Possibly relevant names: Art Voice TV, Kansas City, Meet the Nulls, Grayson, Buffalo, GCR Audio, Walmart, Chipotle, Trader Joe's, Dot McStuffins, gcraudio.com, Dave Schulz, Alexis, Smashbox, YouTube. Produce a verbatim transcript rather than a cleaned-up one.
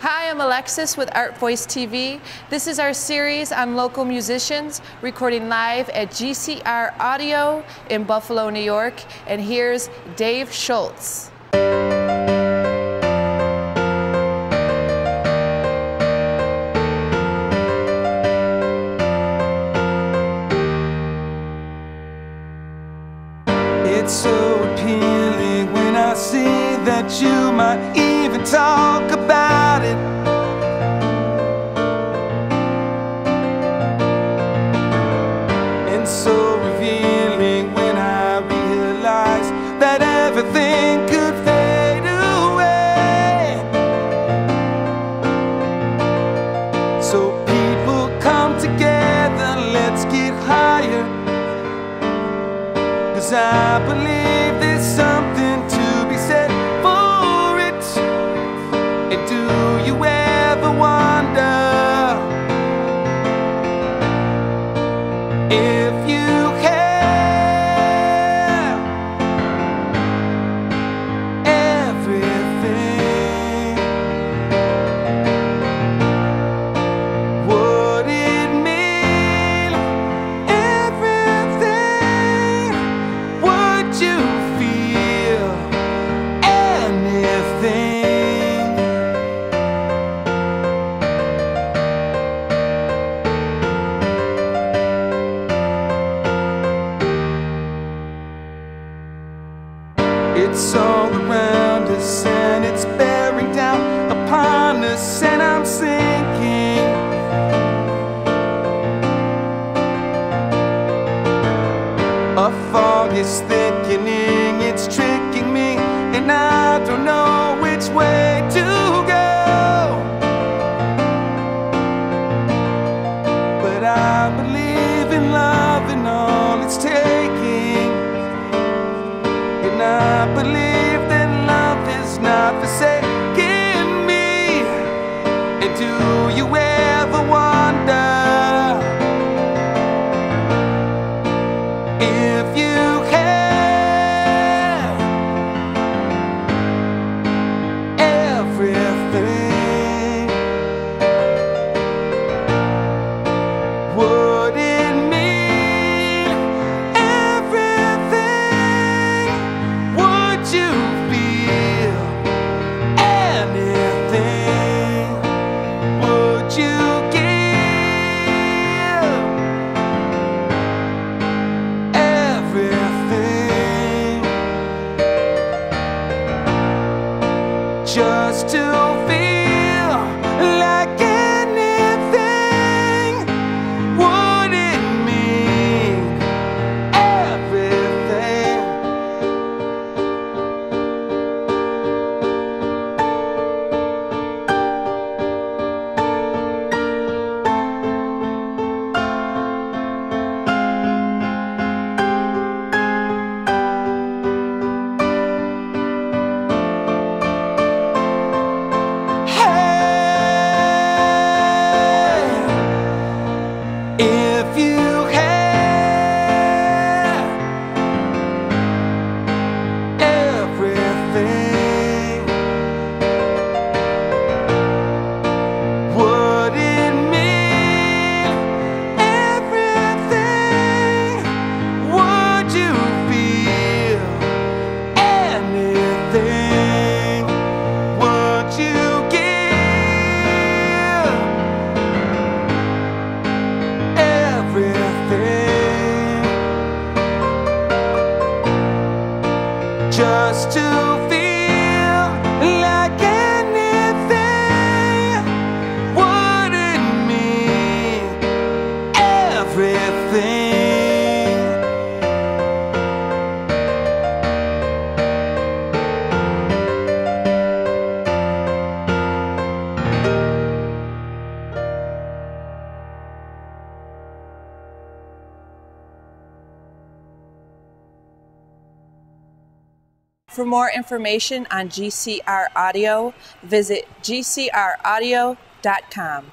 Hi, I'm Alexis with Art Voice T V. This is our series on local musicians, recording live at G C R Audio in Buffalo, New York. And here's Dave Schulz. It's so appealing when I see that you might even talk about it. And so revealing when I realize that everything could fade away. So people come together, let's get higher, 'cause I believe there's something to be said for it. And do you ever wonder if you have everything, would it mean everything? Would you feel anything? It's all around us and it's bearing down upon us, and I'm sinking. A fog is thickening, it's tricking me, and I don't know which way to go. But I believe in love and all it's taking. I believe that love is not forsaking me. And do you ever wonder if you have everything? Would it mean everything? You feel anything? Would you give everything just to feel like anything? Would it mean everything? If you have everything, would it mean everything? Would you feel anything? Would you give everything just to feel like anything? Would it mean everything? For more information on G C R Audio, visit G C R audio dot com.